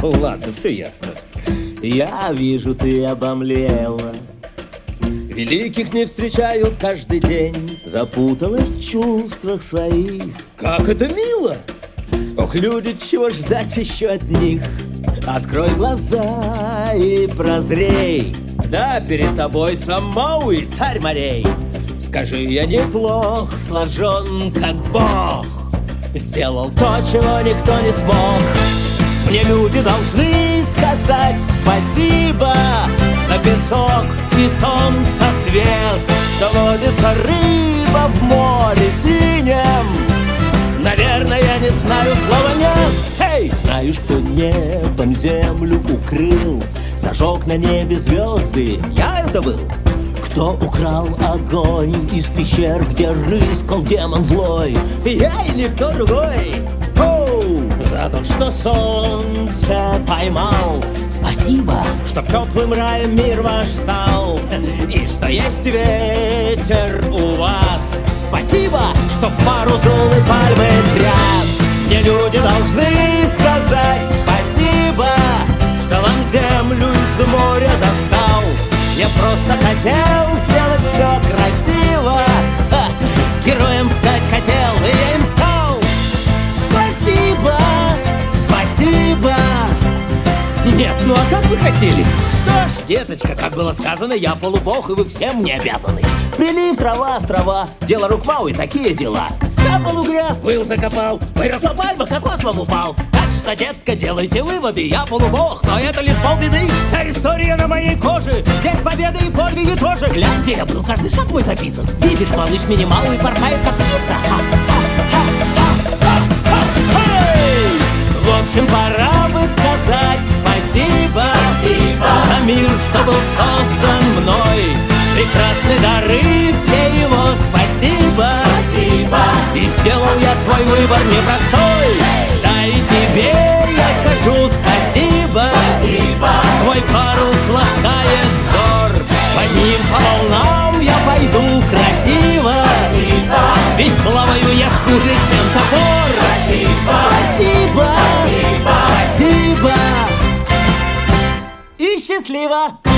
Ладно, все ясно. Я вижу, ты обомлела. Великих не встречают каждый день. Запуталась в чувствах своих. Как это мило! Ох, люди, чего ждать еще от них? Открой глаза и прозрей. Да, перед тобой сам Мауи, царь морей. Скажи, я неплох, сложен как бог. Сделал то, чего никто не смог. Мне люди должны сказать спасибо за песок и солнце свет, что водится рыба в море синем. Наверное, я не знаю слова «нет». Эй! Знаешь, кто небом землю укрыл, зажег на небе звезды, я это был. Кто украл огонь из пещер, где рыскал демон злой? Я и никто другой. Оу! За то, что солнце поймал. Спасибо, что теплым раем мир ваш стал. И что есть ветер у вас. Спасибо, что в пару сдул и пальмы тряс. Мне люди должны сказать спасибо, что вам землю из моря достал. Я просто хотел сделать все красиво. Ха, героем стать хотел, и я им стал. Спасибо, спасибо. Нет, ну а как вы хотели? Что ж, деточка, как было сказано, я полубог, и вы всем мне обязаны. Прилив, трава, острова, дело рук Мауи, такие дела. Сапал угря, выл закопал, выросла пальма, кокос вам упал. Так что, детка, делайте выводы, я полубог, но это лишь полбеды. Вся история на моей коже, здесь победа и подвиги тоже. Гляньте, я был, каждый шаг мой записан. Видишь, малыш минималу и порхает как птица. В общем, пора бы сказать спасибо, спасибо за мир, что был создан мной. Прекрасны дары, все его спасибо, спасибо. И сделал я свой выбор непростой. Да и тебе я скажу спасибо, спасибо. Твой парус ласкает взор. Под ним по волнам я пойду красиво, спасибо. Ведь плаваю я хуже, чем топор. Спасибо, спасибо, спасибо, спасибо. И счастливо.